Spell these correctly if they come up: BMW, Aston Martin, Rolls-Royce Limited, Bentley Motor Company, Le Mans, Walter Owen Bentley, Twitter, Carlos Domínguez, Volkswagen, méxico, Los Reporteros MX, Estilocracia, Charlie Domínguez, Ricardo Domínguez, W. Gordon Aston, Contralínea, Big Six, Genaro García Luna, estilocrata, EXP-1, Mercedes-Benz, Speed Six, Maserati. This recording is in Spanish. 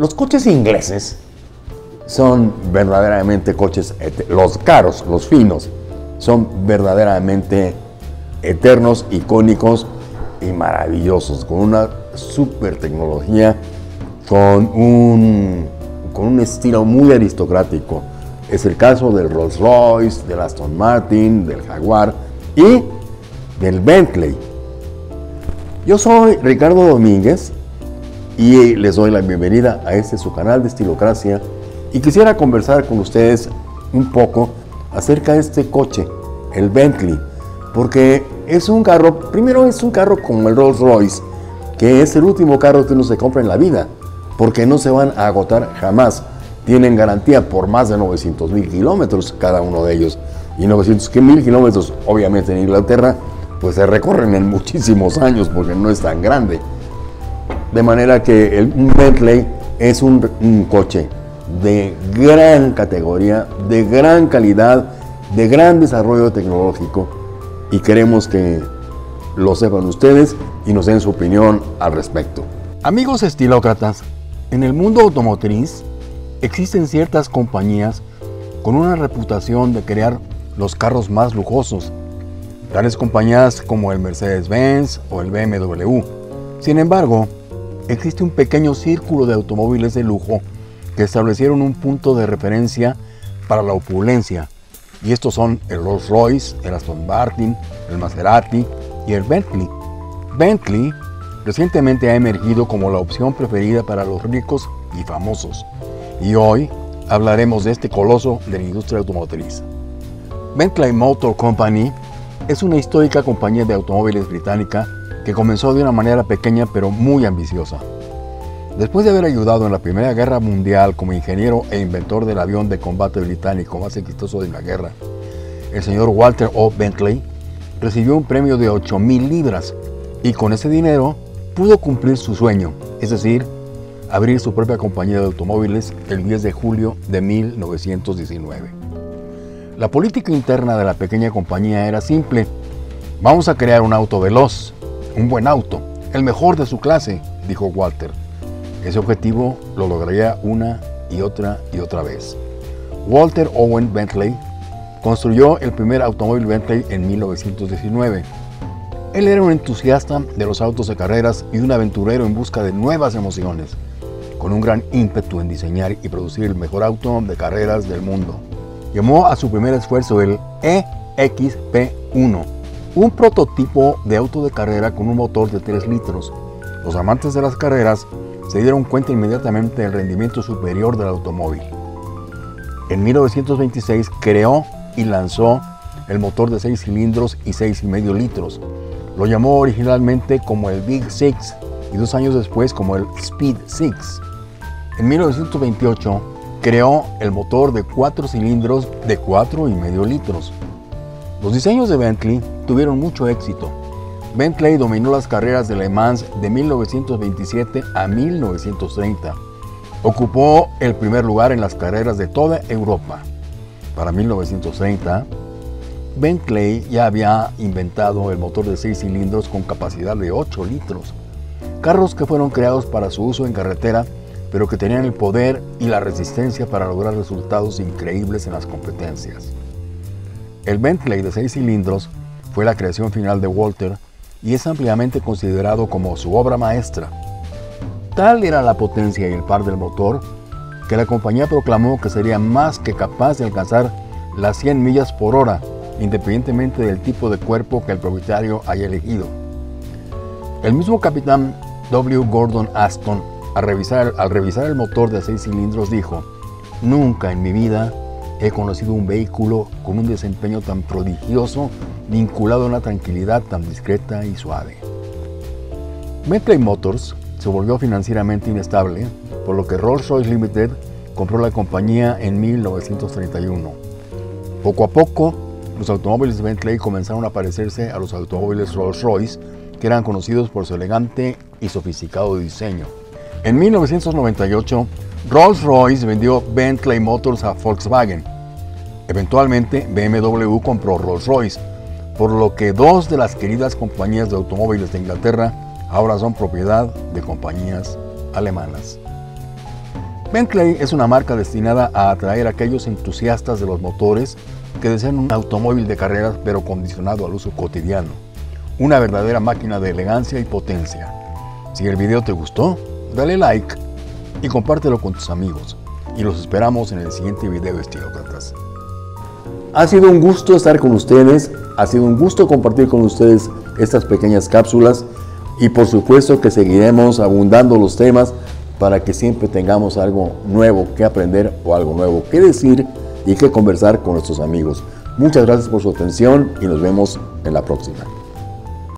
Los coches ingleses son verdaderamente coches, los caros, los finos, son verdaderamente eternos, icónicos y maravillosos, con una super tecnología, con un estilo muy aristocrático. Es el caso del Rolls-Royce, del Aston Martin, del Jaguar y del Bentley. Yo soy Ricardo Domínguez y les doy la bienvenida a este su canal de Estilocracia, y quisiera conversar con ustedes un poco acerca de este coche, el Bentley, porque es un carro, primero es un carro como el Rolls-Royce, que es el último carro que uno se compra en la vida, porque no se van a agotar jamás. Tienen garantía por más de 900,000 kilómetros cada uno de ellos, y 900,000 kilómetros obviamente en Inglaterra pues se recorren en muchísimos años porque no es tan grande. De manera que un Bentley es un coche de gran categoría, de gran calidad, de gran desarrollo tecnológico, y queremos que lo sepan ustedes y nos den su opinión al respecto. Amigos estilócratas, en el mundo automotriz existen ciertas compañías con una reputación de crear los carros más lujosos, tales compañías como el Mercedes-Benz o el BMW. Sin embargo, existe un pequeño círculo de automóviles de lujo que establecieron un punto de referencia para la opulencia, y estos son el Rolls-Royce, el Aston Martin, el Maserati y el Bentley. Bentley recientemente ha emergido como la opción preferida para los ricos y famosos, y hoy hablaremos de este coloso de la industria automotriz. Bentley Motor Company es una histórica compañía de automóviles británica que comenzó de una manera pequeña pero muy ambiciosa. Después de haber ayudado en la Primera Guerra Mundial como ingeniero e inventor del avión de combate británico más exitoso de la guerra, el señor Walter O. Bentley recibió un premio de 8,000 libras, y con ese dinero pudo cumplir su sueño, es decir, abrir su propia compañía de automóviles el 10 de julio de 1919. La política interna de la pequeña compañía era simple: vamos a crear un auto veloz, un buen auto, el mejor de su clase, dijo Walter. Ese objetivo lo lograría una y otra vez. Walter Owen Bentley construyó el primer automóvil Bentley en 1919. Él era un entusiasta de los autos de carreras y un aventurero en busca de nuevas emociones, con un gran ímpetu en diseñar y producir el mejor auto de carreras del mundo. Llamó a su primer esfuerzo el EXP-1, un prototipo de auto de carrera con un motor de 3 litros. Los amantes de las carreras se dieron cuenta inmediatamente del rendimiento superior del automóvil. En 1926 creó y lanzó el motor de 6 cilindros y 6,5 litros. Lo llamó originalmente como el Big Six y 2 años después como el Speed Six. En 1928 creó el motor de 4 cilindros de 4,5 litros. Los diseños de Bentley tuvieron mucho éxito. Bentley dominó las carreras de Le Mans de 1927 a 1930. Ocupó el primer lugar en las carreras de toda Europa. Para 1930, Bentley ya había inventado el motor de 6 cilindros con capacidad de 8 litros. Carros que fueron creados para su uso en carretera, pero que tenían el poder y la resistencia para lograr resultados increíbles en las competencias. El Bentley de 6 cilindros fue la creación final de Walter y es ampliamente considerado como su obra maestra. Tal era la potencia y el par del motor que la compañía proclamó que sería más que capaz de alcanzar las 100 millas por hora, independientemente del tipo de cuerpo que el propietario haya elegido. El mismo capitán W. Gordon Aston, al revisar el motor de 6 cilindros, dijo: "Nunca en mi vida he conocido un vehículo con un desempeño tan prodigioso, vinculado a una tranquilidad tan discreta y suave". Bentley Motors se volvió financieramente inestable, por lo que Rolls-Royce Limited compró la compañía en 1931. Poco a poco, los automóviles Bentley comenzaron a parecerse a los automóviles Rolls-Royce, que eran conocidos por su elegante y sofisticado diseño. En 1998, Rolls-Royce vendió Bentley Motors a Volkswagen. Eventualmente, BMW compró Rolls-Royce, por lo que 2 de las queridas compañías de automóviles de Inglaterra ahora son propiedad de compañías alemanas. Bentley es una marca destinada a atraer a aquellos entusiastas de los motores que desean un automóvil de carreras pero condicionado al uso cotidiano. Una verdadera máquina de elegancia y potencia. Si el video te gustó, dale like y compártelo con tus amigos. Y los esperamos en el siguiente video de Estilocratas. Ha sido un gusto estar con ustedes, ha sido un gusto compartir con ustedes estas pequeñas cápsulas y por supuesto que seguiremos abundando los temas para que siempre tengamos algo nuevo que aprender o algo nuevo que decir y que conversar con nuestros amigos. Muchas gracias por su atención y nos vemos en la próxima.